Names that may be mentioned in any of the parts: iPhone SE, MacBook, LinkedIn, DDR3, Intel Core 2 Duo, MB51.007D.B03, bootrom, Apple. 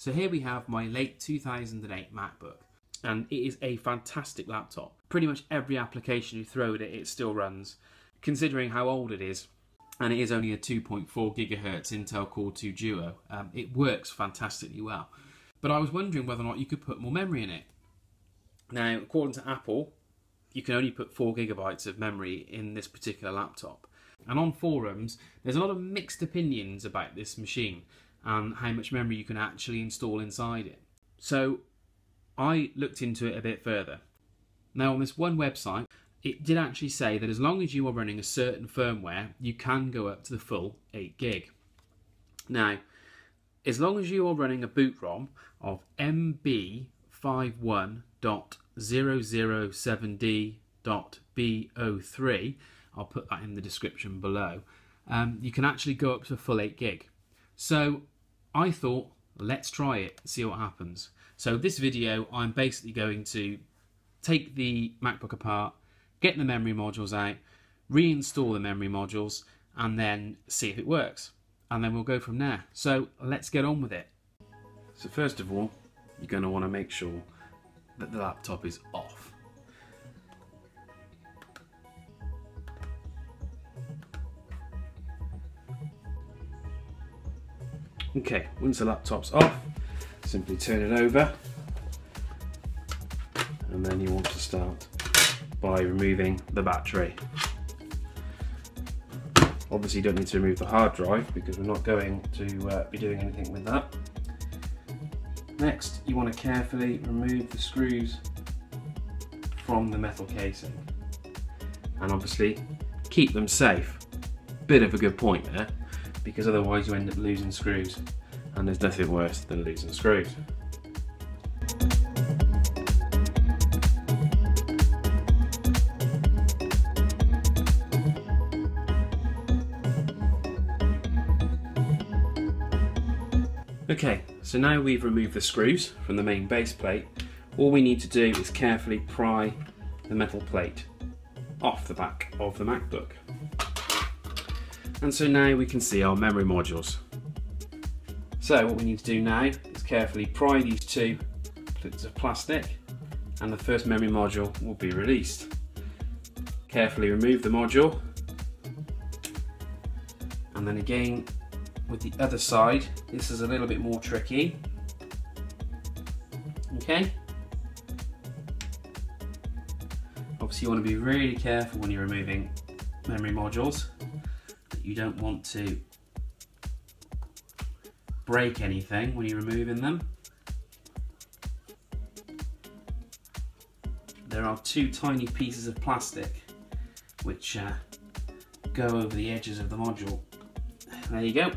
So here we have my late 2008 MacBook, and it is a fantastic laptop. Pretty much every application you throw at it, it still runs, considering how old it is. And it is only a 2.4 gigahertz Intel Core 2 Duo. It works fantastically well. But I was wondering whether or not you could put more memory in it. Now, according to Apple, you can only put 4 GB of memory in this particular laptop. And on forums, there's a lot of mixed opinions about this machine and how much memory you can actually install inside it. So I looked into it a bit further. Now, on this one website, it did actually say that as long as you are running a certain firmware, you can go up to the full 8 GB. Now, as long as you are running a boot ROM of MB51.007D.B03, I'll put that in the description below, you can actually go up to a full 8 GB. So I thought, let's try it, see what happens. So this video, I'm basically going to take the MacBook apart, get the memory modules out, reinstall the memory modules, and then see if it works. And then we'll go from there. So let's get on with it. So first of all, you're going to want to make sure that the laptop is off. Okay, once the laptop's off, simply turn it over, and then you want to start by removing the battery. Obviously you don't need to remove the hard drive because we're not going to be doing anything with that. Next, you want to carefully remove the screws from the metal casing, and obviously keep them safe. Bit of a good point there, because otherwise you end up losing screws, and there's nothing worse than losing screws. Okay, so now we've removed the screws from the main base plate, all we need to do is carefully pry the metal plate off the back of the MacBook. And so now we can see our memory modules. So what we need to do now is carefully pry these two clips of plastic, and the first memory module will be released. Carefully remove the module, and then again with the other side. This is a little bit more tricky. Okay. Obviously you want to be really careful when you're removing memory modules, that you don't want to break anything when you're removing them. There are two tiny pieces of plastic which go over the edges of the module. There you go.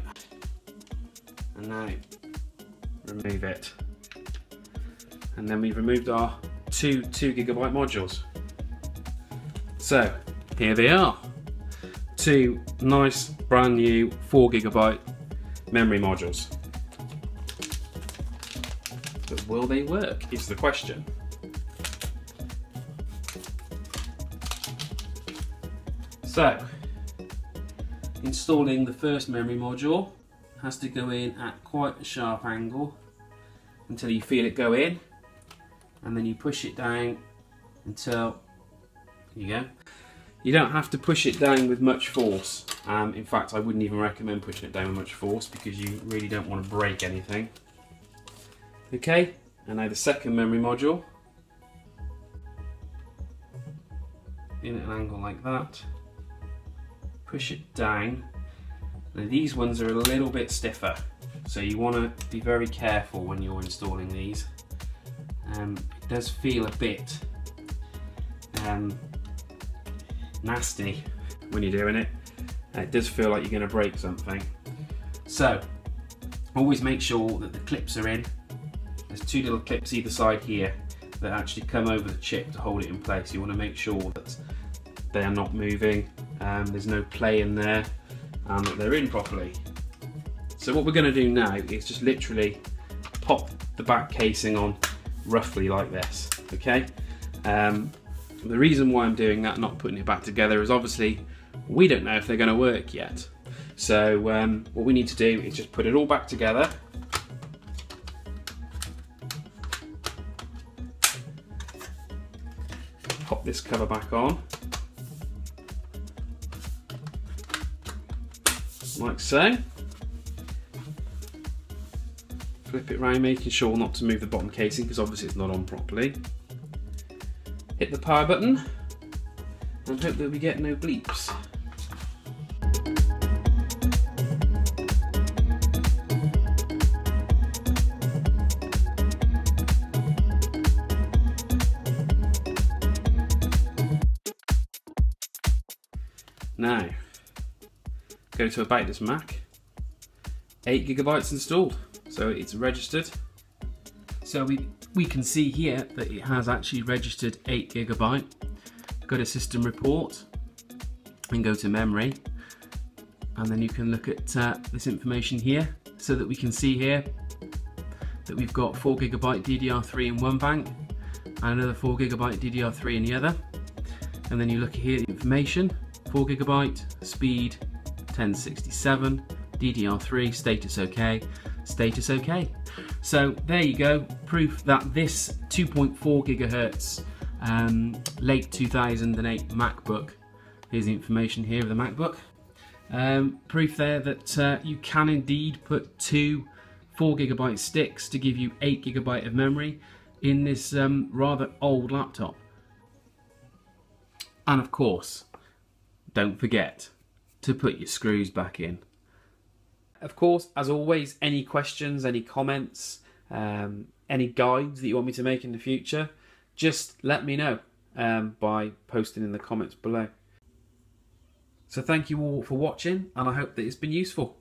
And now remove it. And then we've removed our two 2 GB modules. So here they are. Two nice brand new 4 GB memory modules. But will they work is the question. So installing the first memory module has to go in at quite a sharp angle until you feel it go in, and then you push it down until, there you go. You don't have to push it down with much force. In fact, I wouldn't even recommend pushing it down with much force because you really don't want to break anything. Okay, and now the second memory module, in at an angle like that. Push it down. Now these ones are a little bit stiffer, so you want to be very careful when you're installing these. It does feel a bit nasty when you're doing it. It does feel like you're going to break something. So always make sure that the clips are in. There's two little clips either side here that actually come over the chip to hold it in place. You want to make sure that they are not moving, there's no play in there, and that they're in properly. So what we're going to do now is just literally pop the back casing on roughly like this, okay? The reason why I'm doing that, not putting it back together, is obviously we don't know if they're going to work yet. So what we need to do is just put it all back together, this cover back on, like so. Flip it round, making sure not to move the bottom casing because obviously it's not on properly. Hit the power button and hope that we get no bleeps. Now, go to About This Mac, 8 GB installed, so it's registered. So we can see here that it has actually registered 8 GB. Go to System Report and go to Memory, and then you can look at this information here, so that we can see here that we've got 4 GB DDR3 in one bank and another 4 GB DDR3 in the other. And then you look here at the information. 4 GB, speed 1067, DDR3, status OK, status OK. So there you go, proof that this 2.4 GHz late 2008 MacBook, here's the information here of the MacBook, proof there that you can indeed put two 4 GB sticks to give you 8 GB of memory in this rather old laptop. And of course, don't forget to put your screws back in. Of course, as always, any questions, any comments, any guides that you want me to make in the future, just let me know by posting in the comments below. So thank you all for watching, and I hope that it's been useful.